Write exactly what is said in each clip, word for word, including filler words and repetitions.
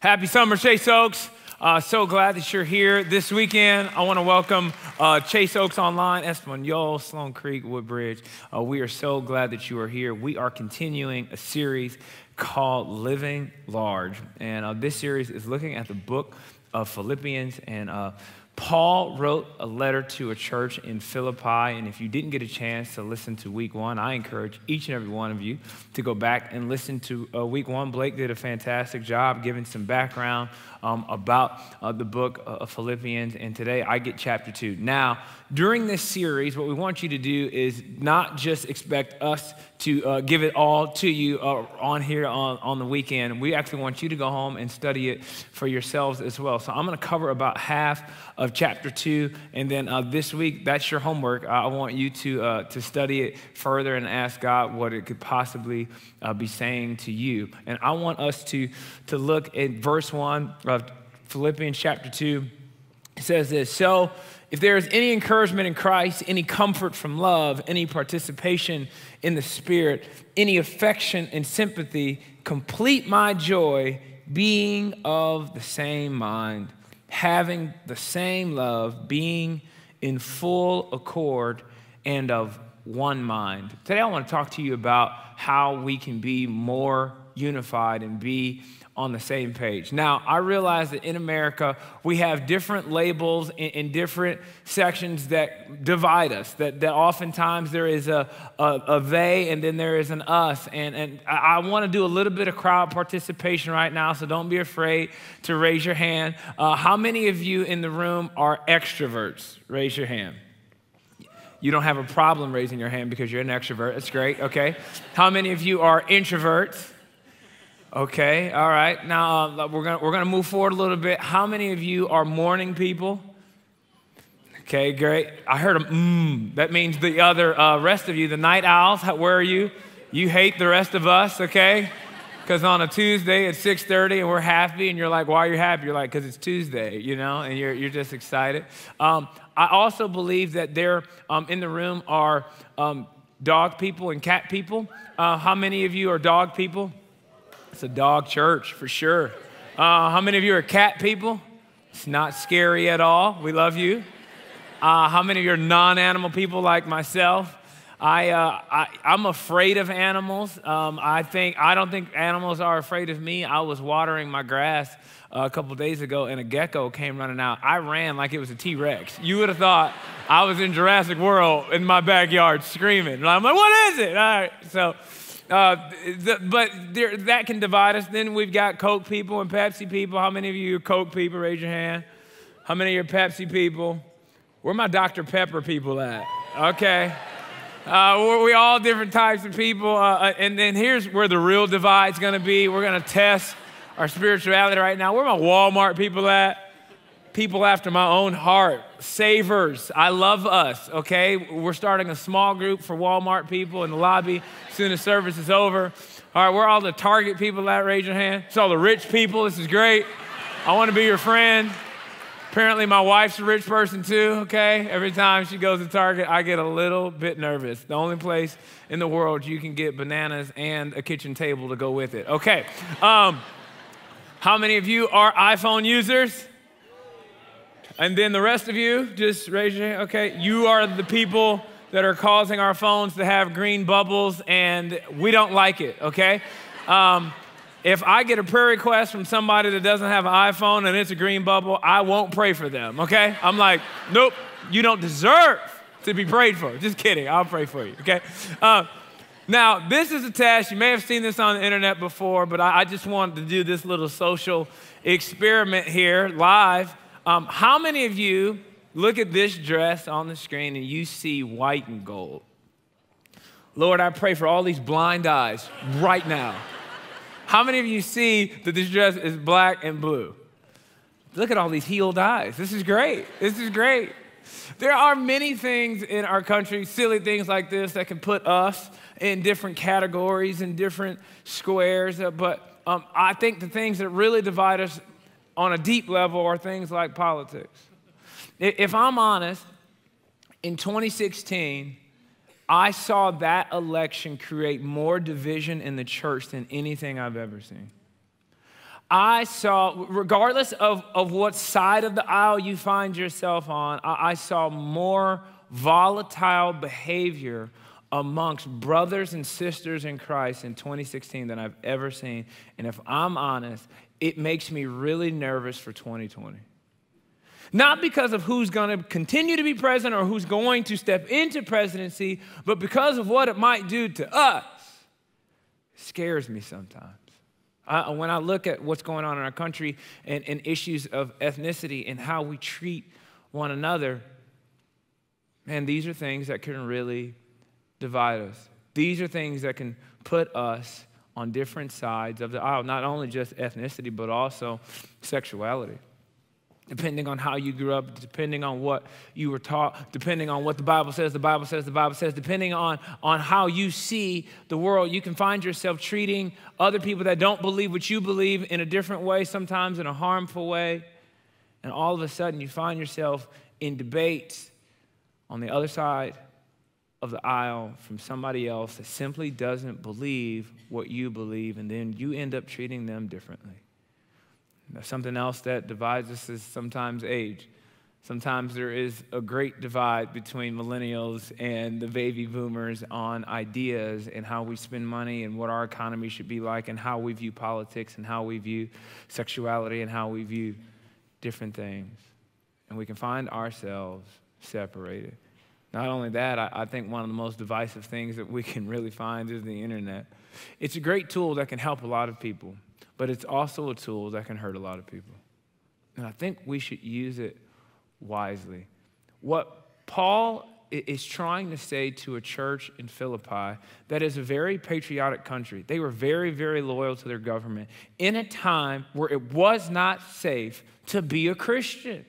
Happy summer, Chase Oaks. Uh, so glad that you're here. This weekend, I want to welcome uh, Chase Oaks Online, Español, Sloan Creek, Woodbridge. Uh, we are so glad that you are here. We are continuing a series called Living Large. And uh, this series is looking at the book of Philippians. And uh, Paul wrote a letter to a church in Philippi. And if you didn't get a chance to listen to week one, I encourage each and every one of you to go back and listen to uh, week one. Blake did a fantastic job giving some background Um, about uh, the book of Philippians, and today I get chapter two. Now, during this series, what we want you to do is not just expect us to uh, give it all to you uh, on here on, on the weekend. We actually want you to go home and study it for yourselves as well. So I'm going to cover about half of chapter two, and then uh, this week, that's your homework. I want you to, uh, to study it further and ask God what it could possibly uh, be saying to you. And I want us to, to look at verse one, Uh, Philippians chapter two. It says this: so if there is any encouragement in Christ, any comfort from love, any participation in the Spirit, any affection and sympathy, complete my joy, being of the same mind, having the same love, being in full accord and of one mind. Today I want to talk to you about how we can be more unified and be on the same page. Now, I realize that in America, we have different labels in, in different sections that divide us, that, that oftentimes there is a, a, a they and then there is an us. And, and I, I want to do a little bit of crowd participation right now, so don't be afraid to raise your hand. Uh, how many of you in the room are extroverts? Raise your hand. You don't have a problem raising your hand because you're an extrovert. That's great, okay. How many of you are introverts? Okay, all right. Now, uh, we're gonna, we're gonna move forward a little bit. How many of you are morning people? Okay, great. I heard a mmm. That means the other uh, rest of you, the night owls, how, where are you? You hate the rest of us, okay? Because on a Tuesday at six thirty and we're happy and you're like, why are you happy? You're like, because it's Tuesday, you know, and you're, you're just excited. Um, I also believe that there um, in the room are um, dog people and cat people. Uh, how many of you are dog people? It's a dog church for sure. Uh, how many of you are cat people? It's not scary at all. We love you. Uh, how many of you are non-animal people like myself? I, uh, I, I'm afraid of animals. Um, I think I don't think animals are afraid of me. I was watering my grass uh, a couple days ago, and a gecko came running out. I ran like it was a T-Rex. You would have thought I was in Jurassic World in my backyard screaming. I'm like, what is it? All right, so. Uh, the, but there, that can divide us. Then we've got Coke people and Pepsi people. How many of you are Coke people? Raise your hand. How many are Pepsi people? Where are my Doctor Pepper people at? Okay. Uh, we're, we're all different types of people. Uh, and then here's where the real divide's going to be. We're going to test our spirituality right now. Where are my Walmart people at? People after my own heart, savers. I love us, okay? We're starting a small group for Walmart people in the lobby as soon as service is over. All right, where are all the Target people at? Raise your hand. It's all the rich people. This is great. I want to be your friend. Apparently, my wife's a rich person too, okay? Every time she goes to Target, I get a little bit nervous. The only place in the world you can get bananas and a kitchen table to go with it. Okay. Um, how many of you are iPhone users? And then the rest of you, just raise your hand, okay? You are the people that are causing our phones to have green bubbles, and we don't like it, okay? Um, if I get a prayer request from somebody that doesn't have an iPhone and it's a green bubble, I won't pray for them, okay? I'm like, nope, you don't deserve to be prayed for. Just kidding, I'll pray for you, okay? Uh, now, this is a test. You may have seen this on the internet before, but I, I just wanted to do this little social experiment here live. Um, how many of you look at this dress on the screen and you see white and gold? Lord, I pray for all these blind eyes right now. How many of you see that this dress is black and blue? Look at all these healed eyes. This is great. This is great. There are many things in our country, silly things like this, that can put us in different categories and different squares. Uh, but um, I think the things that really divide us on a deep level are things like politics. If I'm honest, in twenty sixteen, I saw that election create more division in the church than anything I've ever seen. I saw, regardless of, of what side of the aisle you find yourself on, I, I saw more volatile behavior amongst brothers and sisters in Christ in twenty sixteen than I've ever seen. And if I'm honest, it makes me really nervous for twenty twenty. Not because of who's gonna continue to be president or who's going to step into presidency, but because of what it might do to us. It scares me sometimes. I, when I look at what's going on in our country and, and issues of ethnicity and how we treat one another, man, these are things that can really divide us. These are things that can put us on different sides of the aisle, not only just ethnicity, but also sexuality. Depending on how you grew up, depending on what you were taught, depending on what the Bible says, the Bible says, the Bible says, depending on, on how you see the world, you can find yourself treating other people that don't believe what you believe in a different way, sometimes in a harmful way. And all of a sudden you find yourself in debates on the other side of the aisle from somebody else that simply doesn't believe what you believe, and then you end up treating them differently. Something else that divides us is sometimes age. Sometimes there is a great divide between millennials and the baby boomers on ideas and how we spend money and what our economy should be like and how we view politics and how we view sexuality and how we view different things. And we can find ourselves separated. Not only that, I, I think one of the most divisive things that we can really find is the internet. It's a great tool that can help a lot of people, but it's also a tool that can hurt a lot of people. And I think we should use it wisely. What Paul is trying to say to a church in Philippi that is a very patriotic country, they were very, very loyal to their government in a time where it was not safe to be a Christian.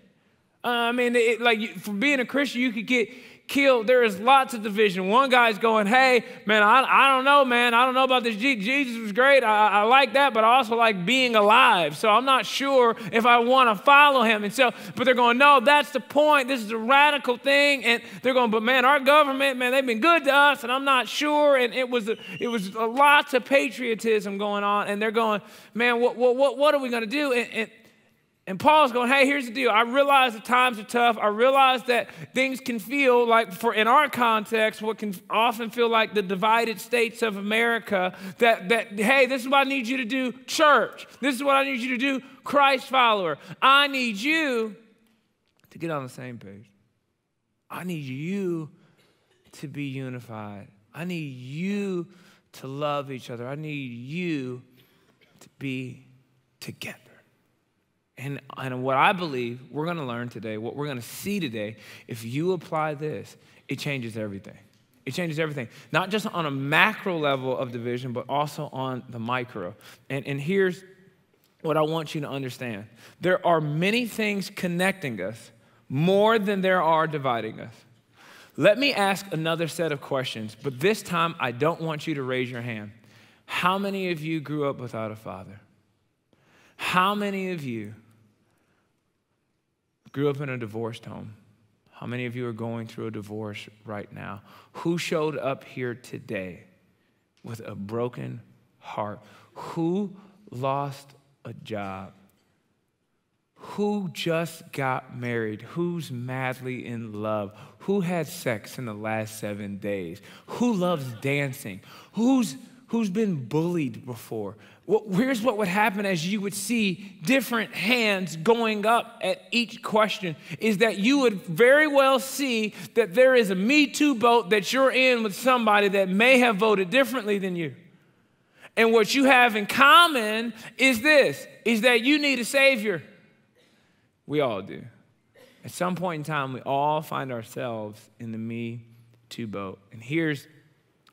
I mean, it, like for being a Christian, you could get killed. There is lots of division. One guy's going, hey, man, I, I don't know, man. I don't know about this. Jesus was great. I, I like that, but I also like being alive. So I'm not sure if I want to follow him. And so, but they're going, no, that's the point. This is a radical thing. And they're going, but man, our government, man, they've been good to us, and I'm not sure. And it was, a, it was a lots of patriotism going on. And they're going, man, what, what, what, what are we going to do? And, and, And Paul's going, hey, here's the deal. I realize the times are tough. I realize that things can feel like, for in our context, what can often feel like the divided states of America, that, that hey, this is what I need you to do, church. This is what I need you to do, Christ follower. I need you to get on the same page. I need you to be unified. I need you to love each other. I need you to be together. And, and what I believe we're gonna learn today, what we're gonna see today, if you apply this, it changes everything. It changes everything, not just on a macro level of division, but also on the micro. And, and here's what I want you to understand. There are many things connecting us more than there are dividing us. Let me ask another set of questions, but this time I don't want you to raise your hand. How many of you grew up without a father? How many of you grew up in a divorced home? How many of you are going through a divorce right now? Who showed up here today with a broken heart? Who lost a job? Who just got married? Who's madly in love? Who had sex in the last seven days? Who loves dancing? Who's Who's been bullied before? Well, here's what would happen as you would see different hands going up at each question is that you would very well see that there is a Me Too boat that you're in with somebody that may have voted differently than you. And what you have in common is this, is that you need a savior. We all do. At some point in time, we all find ourselves in the Me Too boat. And here's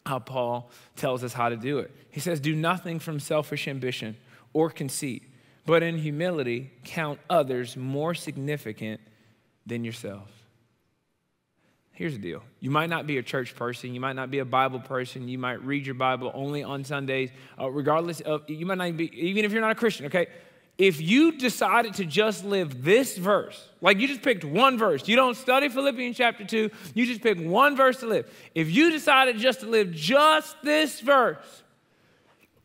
how Paul tells us how to do it. He says, do nothing from selfish ambition or conceit, but in humility, count others more significant than yourself. Here's the deal. You might not be a church person. You might not be a Bible person. You might read your Bible only on Sundays, uh, regardless of, you might not be, even if you're not a Christian, okay? If you decided to just live this verse, like you just picked one verse, you don't study Philippians chapter two, you just pick one verse to live. If you decided just to live just this verse,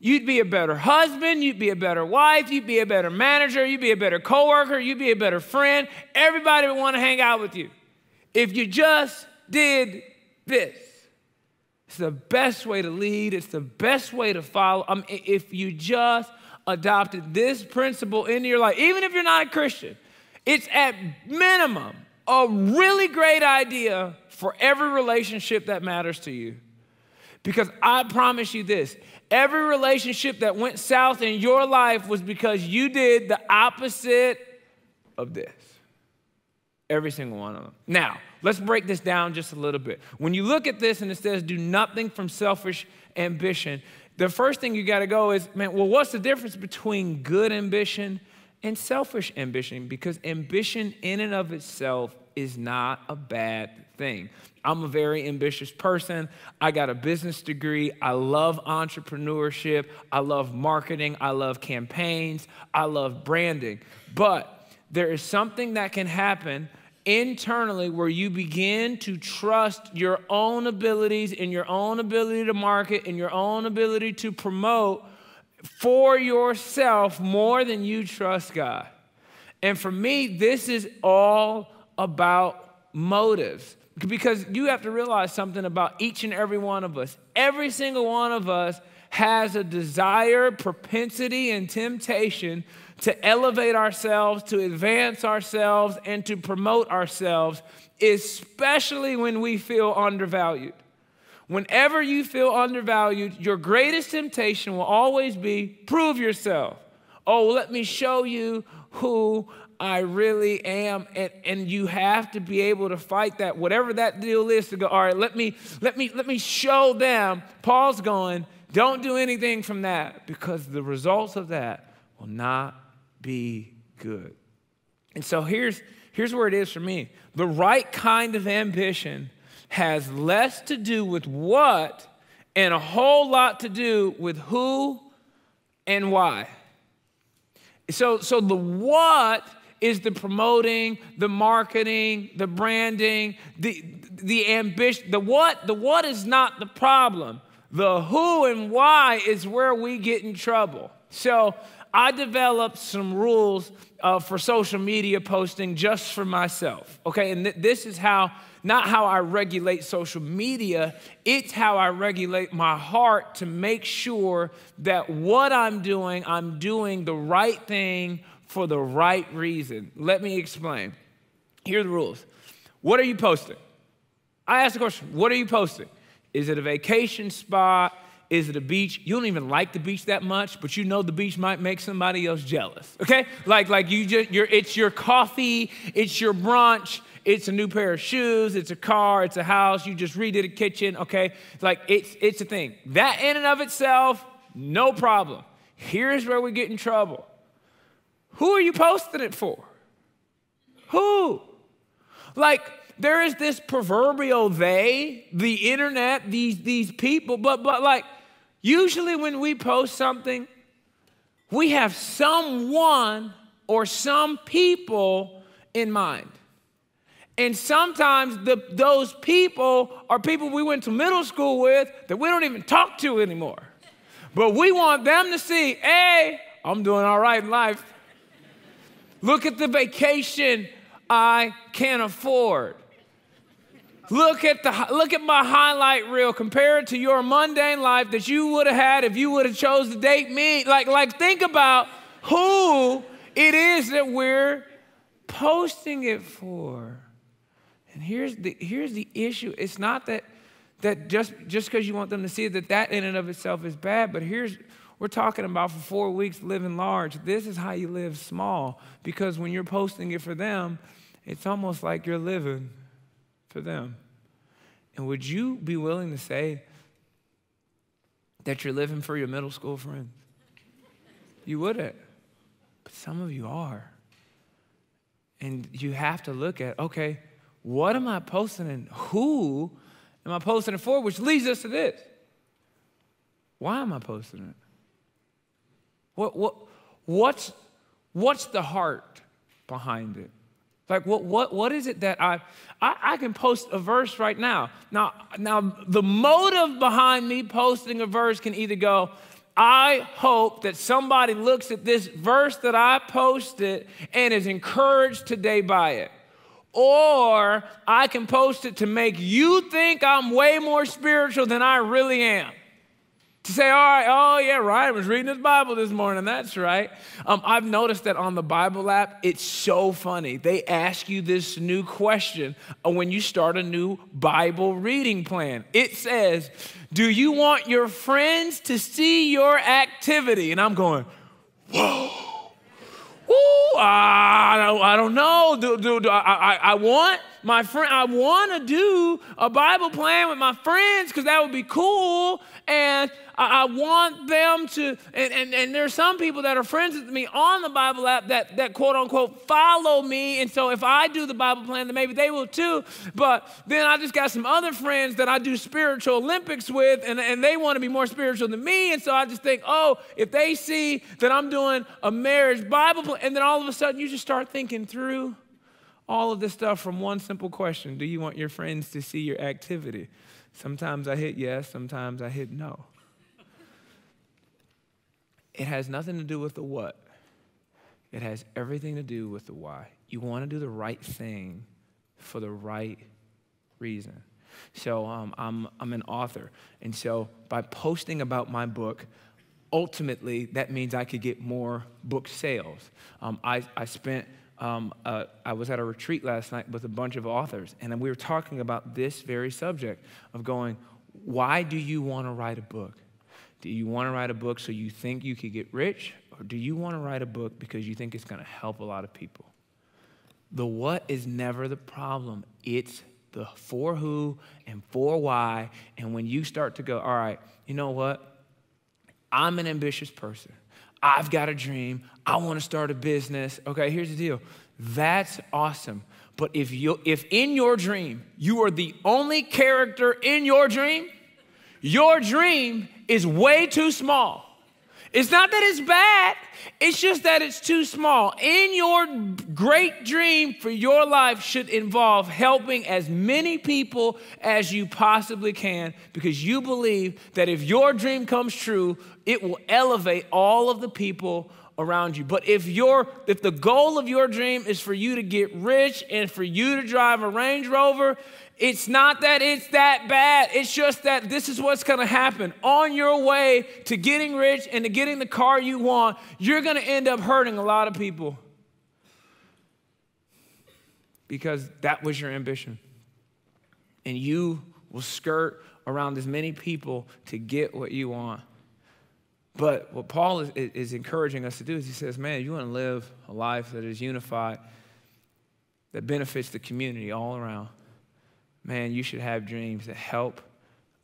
You'd be a better husband, you'd be a better wife, you'd be a better manager, you'd be a better coworker, you'd be a better friend. Everybody would want to hang out with you if you just did this. It's the best way to lead. It's the best way to follow. I mean, if you just adopted this principle into your life, even if you're not a Christian, it's at minimum a really great idea for every relationship that matters to you. Because I promise you this, every relationship that went south in your life was because you did the opposite of this. Every single one of them. Now, let's break this down just a little bit. When you look at this and it says, do nothing from selfish ambition, the first thing you gotta go is, man, well, what's the difference between good ambition and selfish ambition? Because ambition in and of itself is not a bad thing. I'm a very ambitious person. I got a business degree. I love entrepreneurship. I love marketing. I love campaigns. I love branding. But there is something that can happen internally where you begin to trust your own abilities and your own ability to market and your own ability to promote for yourself more than you trust God. And for me, this is all about motives. Because you have to realize something about each and every one of us. Every single one of us has a desire, propensity, and temptation to elevate ourselves, to advance ourselves, and to promote ourselves, especially when we feel undervalued. Whenever you feel undervalued, your greatest temptation will always be, prove yourself. Oh, let me show you who I really am, and, and you have to be able to fight that, whatever that deal is, to go, all right, let me, let me, let me show them. Paul's going, don't do anything from that, because the results of that will not be good. And so here's, here's where it is for me. The right kind of ambition has less to do with what and a whole lot to do with who and why. So, so the what is the promoting, the marketing, the branding, the, the ambition, the what, the what is not the problem. The who and why is where we get in trouble. So I developed some rules uh, for social media posting just for myself, okay? And th this is how, not how I regulate social media, it's how I regulate my heart to make sure that what I'm doing, I'm doing the right thing for the right reason. Let me explain. Here are the rules. What are you posting? I asked the question, what are you posting? Is it a vacation spot? Is it a beach? You don't even like the beach that much, but you know the beach might make somebody else jealous, okay? Like, like you just, you're, it's your coffee, it's your brunch, it's a new pair of shoes, it's a car, it's a house, you just redid a kitchen, okay? Like, it's, it's a thing. That in and of itself, no problem. Here's where we get in trouble. Who are you posting it for? Who? Like, there is this proverbial they, the internet, these, these people, but, but like, usually when we post something, we have someone or some people in mind. And sometimes the, those people are people we went to middle school with that we don't even talk to anymore. But we want them to see, hey, I'm doing all right in life. Look at the vacation I can afford. Look at, the, look at my highlight reel compared to your mundane life that you would have had if you would have chose to date me. Like, like, think about who it is that we're posting it for. And here's the, here's the issue. It's not that, that just because you want them to see it, that that in and of itself is bad, but here's... We're talking about for four weeks living large. This is how you live small, because when you're posting it for them, it's almost like you're living for them. And would you be willing to say that you're living for your middle school friends? You wouldn't, but some of you are. And you have to look at, okay, what am I posting and who am I posting it for? Which leads us to this. Why am I posting it? What, what, what's, what's the heart behind it? Like, what, what, what is it that I, I, I can post a verse right now. Now, now, the motive behind me posting a verse can either go, I hope that somebody looks at this verse that I posted and is encouraged today by it. Or I can post it to make you think I'm way more spiritual than I really am. To say, all right, oh yeah, Ryan was reading his Bible this morning, that's right. Um, I've noticed that on the Bible app, it's so funny. They ask you this new question when you start a new Bible reading plan. It says, do you want your friends to see your activity? And I'm going, whoa. Ooh, I don't, I don't know. Do, do, do, I, I, I want my friend. I want to do a Bible plan with my friends because that would be cool. And I, I want them to. And, and, and there are some people that are friends with me on the Bible app that that quote unquote follow me. And so if I do the Bible plan, then maybe they will too. But then I just got some other friends that I do spiritual Olympics with, and and they want to be more spiritual than me. And so I just think, oh, if they see that I'm doing a marriage Bible plan. And then all of a sudden, you just start thinking through all of this stuff from one simple question. Do you want your friends to see your activity? Sometimes I hit yes, sometimes I hit no. It has nothing to do with the what. It has everything to do with the why. You want to do the right thing for the right reason. So um, I'm, I'm an author. And so by posting about my book, ultimately, that means I could get more book sales. Um, I, I spent, um, uh, I was at a retreat last night with a bunch of authors, and we were talking about this very subject of going, why do you want to write a book? Do you want to write a book so you think you could get rich? Or do you want to write a book because you think it's going to help a lot of people? The what is never the problem. It's the for who and for why. And when you start to go, all right, you know what? I'm an ambitious person. I've got a dream. I want to start a business. Okay, here's the deal. That's awesome. But if you, if in your dream, you are the only character in your dream, your dream is way too small. It's not that it's bad. It's just that it's too small. In your great dream for your life should involve helping as many people as you possibly can, because you believe that if your dream comes true, it will elevate all of the people around you. But if your, if the goal of your dream is for you to get rich and for you to drive a Range Rover, it's not that it's that bad. It's just that this is what's going to happen. On your way to getting rich and to getting the car you want, you're going to end up hurting a lot of people because that was your ambition. And you will skirt around as many people to get what you want. But what Paul is, is encouraging us to do is he says, man, you want to live a life that is unified, that benefits the community all around. Man, you should have dreams that help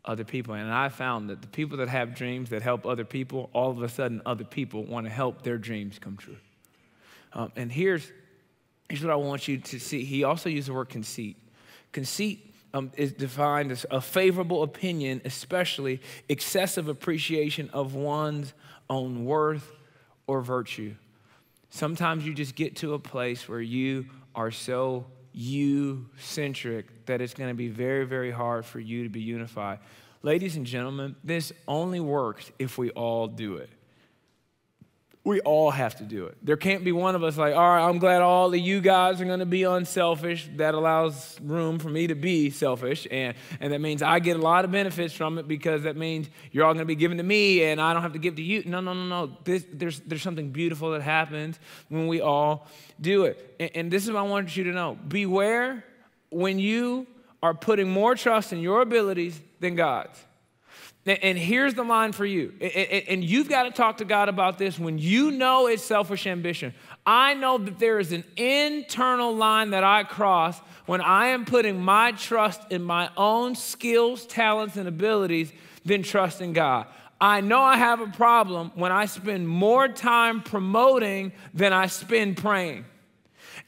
other people. And I found that the people that have dreams that help other people, all of a sudden other people want to help their dreams come true. Um, and here's, here's what I want you to see. He also used the word conceit. Conceit Um, is defined as a favorable opinion, especially excessive appreciation of one's own worth or virtue. Sometimes you just get to a place where you are so you-centric that it's going to be very, very hard for you to be unified. Ladies and gentlemen, this only works if we all do it. We all have to do it. There can't be one of us like, all right, I'm glad all of you guys are going to be unselfish. That allows room for me to be selfish. And, and that means I get a lot of benefits from it because that means you're all going to be giving to me and I don't have to give to you. No, no, no, no. This, there's, there's something beautiful that happens when we all do it. And, and this is what I want you to know. Beware when you are putting more trust in your abilities than God's. And here's the line for you. And you've got to talk to God about this when you know it's selfish ambition. I know that there is an internal line that I cross when I am putting my trust in my own skills, talents, and abilities than trusting God. I know I have a problem when I spend more time promoting than I spend praying.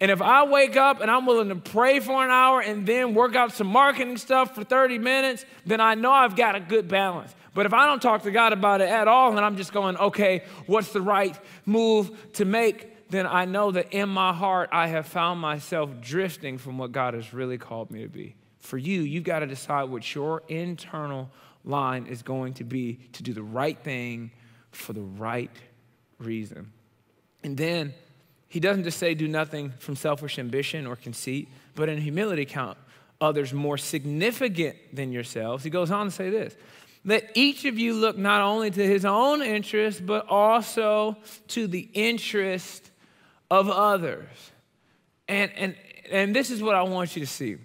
And if I wake up and I'm willing to pray for an hour and then work out some marketing stuff for thirty minutes, then I know I've got a good balance. But if I don't talk to God about it at all and I'm just going, okay, what's the right move to make, then I know that in my heart I have found myself drifting from what God has really called me to be. For you, you've got to decide what your internal line is going to be to do the right thing for the right reason. And then he doesn't just say do nothing from selfish ambition or conceit, but in humility count others more significant than yourselves. He goes on to say this, let each of you look not only to his own interest, but also to the interest of others. And, and, and this is what I want you to see.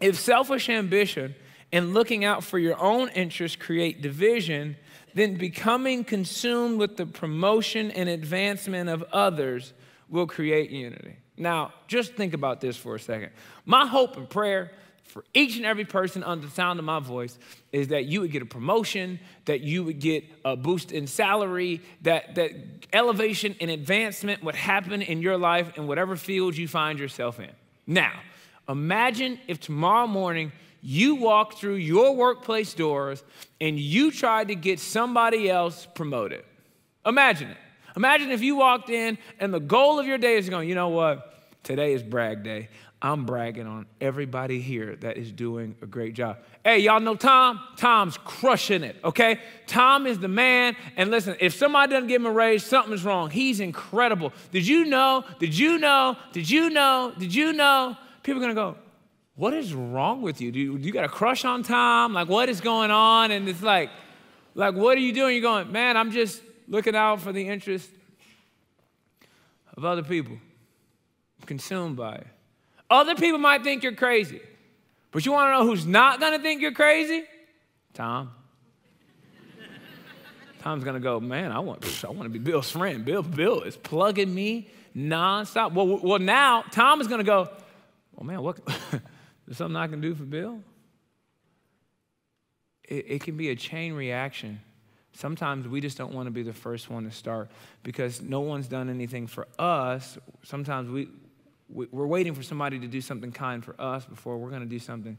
If selfish ambition and looking out for your own interests create division, then becoming consumed with the promotion and advancement of others will create unity. Now, just think about this for a second. My hope and prayer for each and every person under the sound of my voice is that you would get a promotion, that you would get a boost in salary, that, that elevation and advancement would happen in your life in whatever field you find yourself in. Now, imagine if tomorrow morning you walked through your workplace doors and you tried to get somebody else promoted. Imagine it. Imagine if you walked in and the goal of your day is going, you know what, today is brag day. I'm bragging on everybody here that is doing a great job. Hey, y'all know Tom? Tom's crushing it, okay? Tom is the man, and listen, if somebody doesn't give him a raise, something's wrong. He's incredible. Did you know, did you know, did you know, did you know? People are gonna go, what is wrong with you? Do you, do you got a crush on Tom? Like, what is going on? And it's like, like, what are you doing? You're going, man, I'm just looking out for the interest of other people. I'm consumed by it. Other people might think you're crazy, but you want to know who's not going to think you're crazy? Tom. Tom's going to go, man, I want, I want to be Bill's friend. Bill, Bill is plugging me nonstop. Well, well now Tom is going to go, well, man, what, there's something I can do for Bill? It, it can be a chain reaction. Sometimes we just don't want to be the first one to start because no one's done anything for us. Sometimes we, we, we're waiting for somebody to do something kind for us before we're going to do something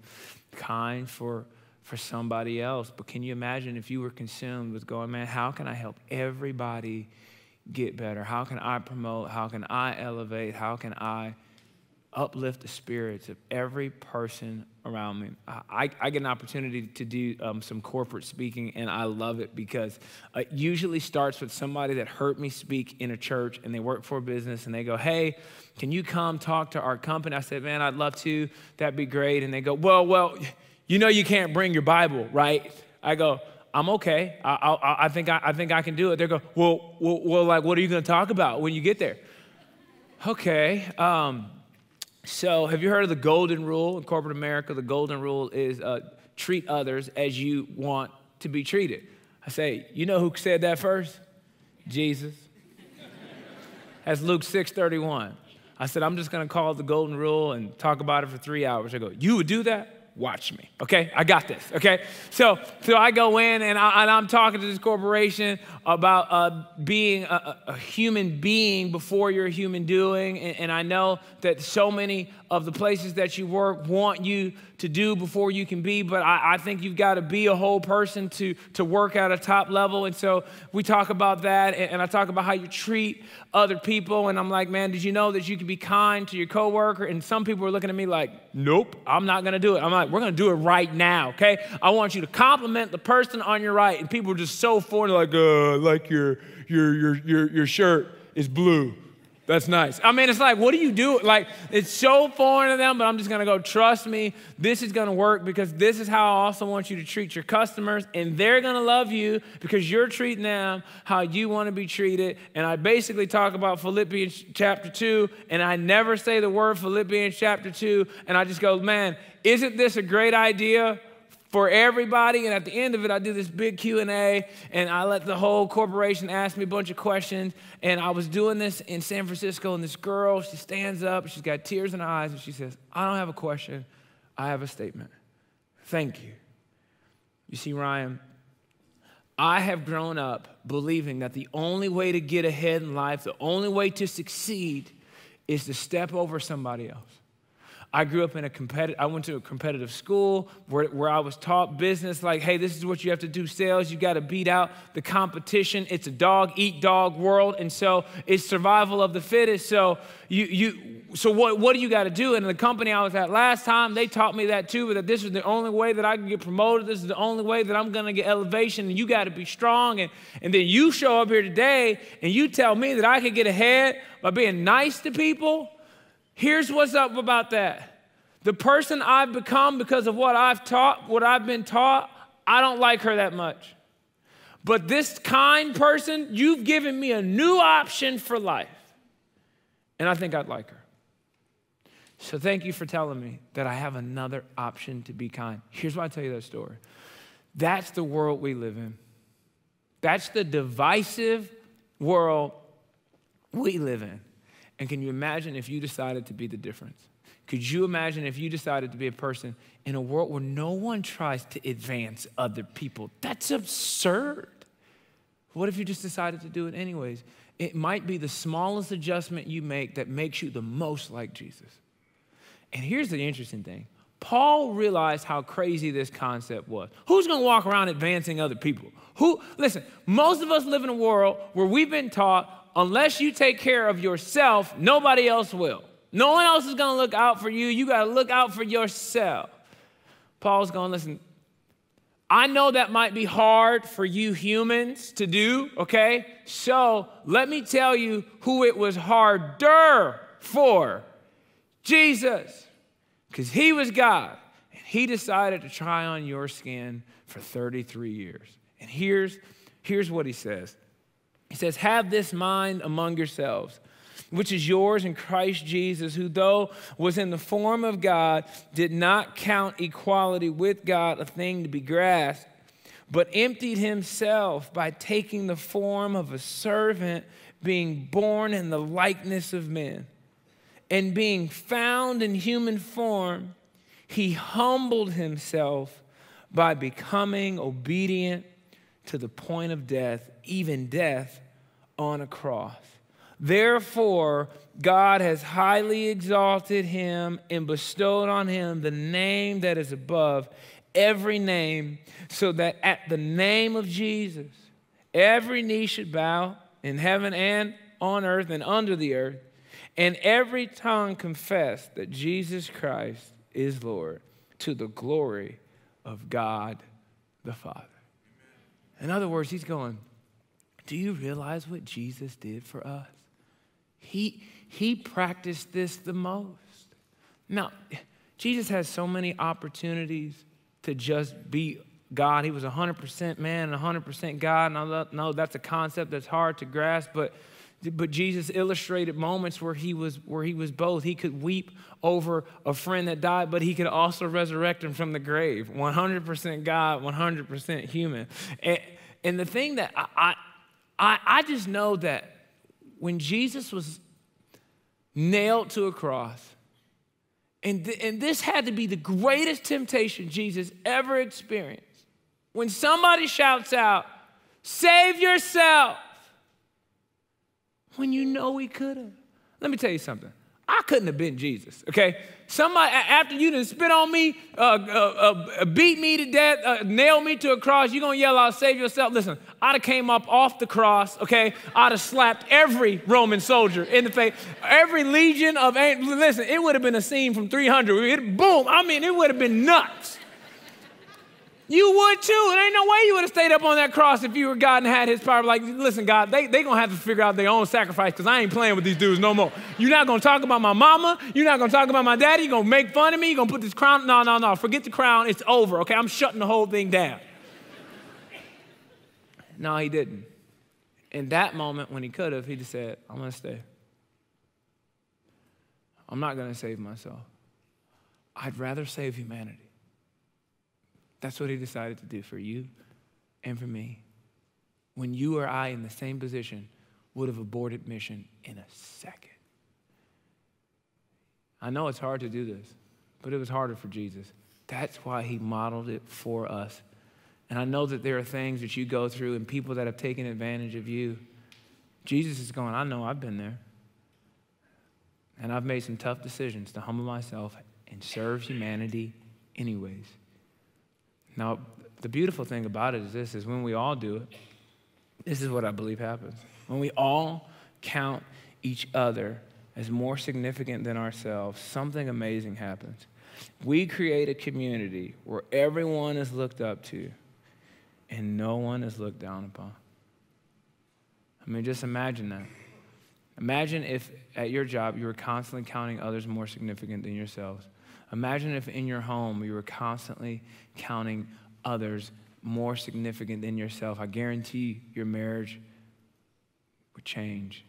kind for, for somebody else. But can you imagine if you were consumed with going, man, how can I help everybody get better? How can I promote? How can I elevate? How can I uplift the spirits of every person around me? I, I get an opportunity to do um, some corporate speaking, and I love it because it usually starts with somebody that heard me speak in a church, and they work for a business, and they go, hey, can you come talk to our company? I said, man, I'd love to. That'd be great. And they go, well, well, you know you can't bring your Bible, right? I go, I'm okay. I, I, I, think, I, I think I can do it. They go, well, well, well, like, what are you going to talk about when you get there? Okay. Um, So have you heard of the golden rule in corporate America? The golden rule is uh, treat others as you want to be treated. I say, you know who said that first? Jesus. That's Luke six thirty-one. I said, I'm just going to call it the golden rule and talk about it for three hours. I go, you would do that? Watch me. Okay, I got this. Okay, so so I go in and, I, and I'm talking to this corporation about uh, being a, a human being before you're a human doing. And, and I know that so many of the places that you work want you to do before you can be, but I, I think you've got to be a whole person to, to work at a top level. And so we talk about that, and, and I talk about how you treat other people. And I'm like, man, did you know that you can be kind to your coworker? And some people are looking at me like, nope, I'm not going to do it. I'm like, we're going to do it right now, okay? I want you to compliment the person on your right. And people are just so foreign, like, uh, like your, your, your, your, your shirt is blue. That's nice. I mean, it's like, what do you do? Like, it's so foreign to them, but I'm just going to go, trust me, this is going to work because this is how I also want you to treat your customers, and they're going to love you because you're treating them how you want to be treated. And I basically talk about Philippians chapter two, and I never say the word Philippians chapter two, and I just go, man, isn't this a great idea for everybody? And at the end of it, I do this big Q and A, and I let the whole corporation ask me a bunch of questions. And I was doing this in San Francisco, and this girl, she stands up, she's got tears in her eyes, and she says, I don't have a question, I have a statement. Thank you. You see, Ryan, I have grown up believing that the only way to get ahead in life, the only way to succeed, is to step over somebody else. I grew up in a competitive, I went to a competitive school where, where I was taught business, like, hey, this is what you have to do, sales. You got to beat out the competition. It's a dog eat dog world. And so it's survival of the fittest. So you, you, so what, what do you got to do? And in the company I was at last time, they taught me that too, that this is the only way that I can get promoted. This is the only way that I'm going to get elevation. And you got to be strong. And, and then you show up here today and you tell me that I could get ahead by being nice to people. Here's what's up about that. The person I've become because of what I've taught, what I've been taught, I don't like her that much. But this kind person, you've given me a new option for life. And I think I'd like her. So thank you for telling me that I have another option to be kind. Here's why I tell you that story. That's the world we live in. That's the divisive world we live in. And can you imagine if you decided to be the difference? Could you imagine if you decided to be a person in a world where no one tries to advance other people? That's absurd. What if you just decided to do it anyways? It might be the smallest adjustment you make that makes you the most like Jesus. And here's the interesting thing. Paul realized how crazy this concept was. Who's going to walk around advancing other people? Who? Listen, most of us live in a world where we've been taught, unless you take care of yourself, nobody else will. No one else is going to look out for you. You got to look out for yourself. Paul's going, listen, I know that might be hard for you humans to do, okay? So let me tell you who it was harder for, Jesus, because he was God. And he decided to try on your skin for thirty-three years. And here's, here's what he says. He says, have this mind among yourselves, which is yours in Christ Jesus, who though was in the form of God, did not count equality with God a thing to be grasped, but emptied himself by taking the form of a servant, being born in the likeness of men. And being found in human form, he humbled himself by becoming obedient to the point of death, even death on a cross. Therefore, God has highly exalted him and bestowed on him the name that is above every name, so that at the name of Jesus, every knee should bow in heaven and on earth and under the earth, and every tongue confess that Jesus Christ is Lord, to the glory of God the Father. In other words, he's going, do you realize what Jesus did for us? He, he practiced this the most. Now, Jesus has so many opportunities to just be God. He was one hundred percent man and one hundred percent God. And I know that's a concept that's hard to grasp, but, but Jesus illustrated moments where he, was, where he was both. He could weep over a friend that died, but he could also resurrect him from the grave. one hundred percent God, one hundred percent human. And, and the thing that I... I I, I just know that when Jesus was nailed to a cross, and, th and this had to be the greatest temptation Jesus ever experienced, when somebody shouts out, save yourself, when you know he could have. Let me tell you something. I couldn't have been Jesus, okay? Somebody, after you done spit on me, uh, uh, uh, beat me to death, uh, nail me to a cross, you're gonna yell out, save yourself. Listen, I'd have came up off the cross, okay? I'd have slapped every Roman soldier in the face, every legion of, listen, it would have been a scene from three hundred. It, boom, I mean, it would have been nuts. You would too. There ain't no way you would have stayed up on that cross if you were God and had his power. Like, listen, God, they, they gonna have to figure out their own sacrifice because I ain't playing with these dudes no more. You're not gonna talk about my mama. You're not gonna talk about my daddy. You're gonna make fun of me. You're gonna put this crown. No, no, no, forget the crown. It's over, okay? I'm shutting the whole thing down. No, he didn't. In that moment when he could have, he just said, I'm gonna stay. I'm not gonna save myself. I'd rather save humanity. That's what he decided to do for you and for me. When you or I in the same position would have aborted mission in a second. I know it's hard to do this, but it was harder for Jesus. That's why he modeled it for us. And I know that there are things that you go through and people that have taken advantage of you. Jesus is going, I know I've been there. And I've made some tough decisions to humble myself and serves humanity anyways. Now, the beautiful thing about it is this, is when we all do it, this is what I believe happens. When we all count each other as more significant than ourselves, something amazing happens. We create a community where everyone is looked up to and no one is looked down upon. I mean, just imagine that. Imagine if at your job you were constantly counting others more significant than yourselves. Imagine if in your home you were constantly counting others more significant than yourself. I guarantee your marriage would change.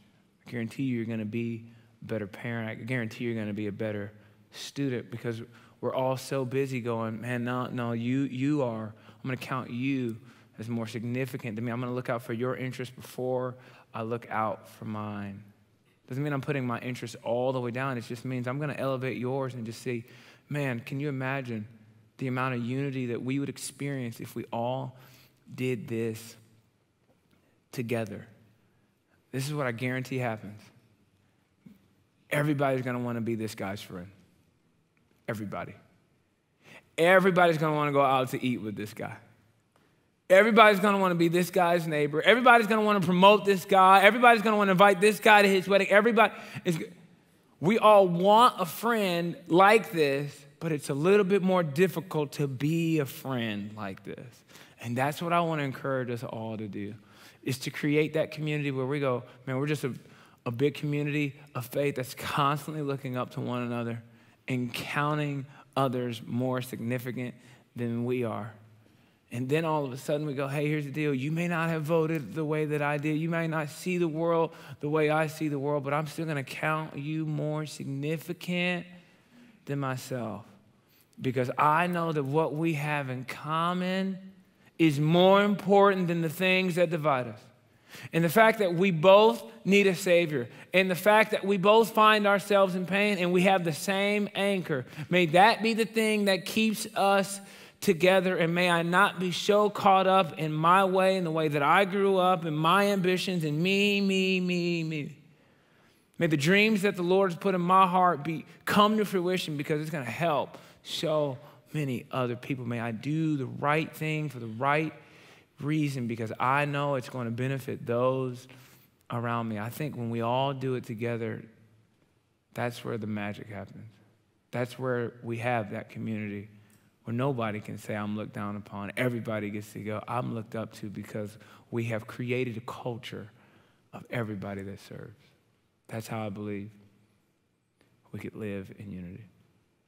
I guarantee you're going to be a better parent. I guarantee you're going to be a better student, because we're all so busy going, man, no, no, you, you are. I'm going to count you as more significant than me. I'm going to look out for your interests before I look out for mine. Doesn't mean I'm putting my interests all the way down. It just means I'm going to elevate yours and just see, man, can you imagine the amount of unity that we would experience if we all did this together? This is what I guarantee happens. Everybody's going to want to be this guy's friend. Everybody. Everybody's going to want to go out to eat with this guy. Everybody's going to want to be this guy's neighbor. Everybody's going to want to promote this guy. Everybody's going to want to invite this guy to his wedding. Everybody is, we all want a friend like this, but it's a little bit more difficult to be a friend like this. And that's what I want to encourage us all to do, is to create that community where we go, man, we're just a, a big community of faith that's constantly looking up to one another and counting others more significant than we are. And then all of a sudden we go, hey, here's the deal. You may not have voted the way that I did. You may not see the world the way I see the world, but I'm still going to count you more significant than myself, because I know that what we have in common is more important than the things that divide us. And the fact that we both need a Savior, and the fact that we both find ourselves in pain and we have the same anchor, may that be the thing that keeps us together, and may I not be so caught up in my way, in the way that I grew up, in my ambitions, and me, me, me, me. May the dreams that the Lord has put in my heart be come to fruition, because it's going to help so many other people. May I do the right thing for the right reason, because I know it's going to benefit those around me. I think when we all do it together, that's where the magic happens. That's where we have that community, where nobody can say I'm looked down upon. Everybody gets to go, I'm looked up to, because we have created a culture of everybody that serves. That's how I believe we could live in unity.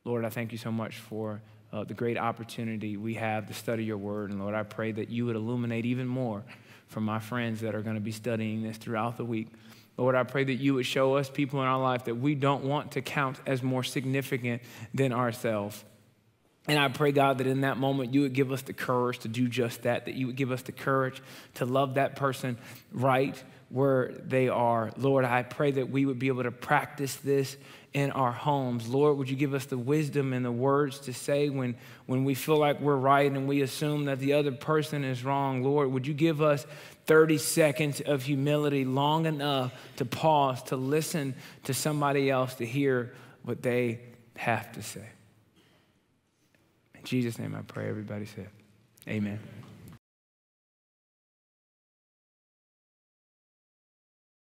Lord, I thank you so much for uh, the great opportunity we have to study your word. And Lord, I pray that you would illuminate even more for my friends that are going to be studying this throughout the week. Lord, I pray that you would show us people in our life that we don't want to count as more significant than ourselves. And I pray, God, that in that moment, you would give us the courage to do just that, that you would give us the courage to love that person right where they are. Lord, I pray that we would be able to practice this in our homes. Lord, would you give us the wisdom and the words to say when, when we feel like we're right and we assume that the other person is wrong. Lord, would you give us thirty seconds of humility, long enough to pause, to listen to somebody else, to hear what they have to say. In Jesus' name I pray, everybody said, amen. Amen.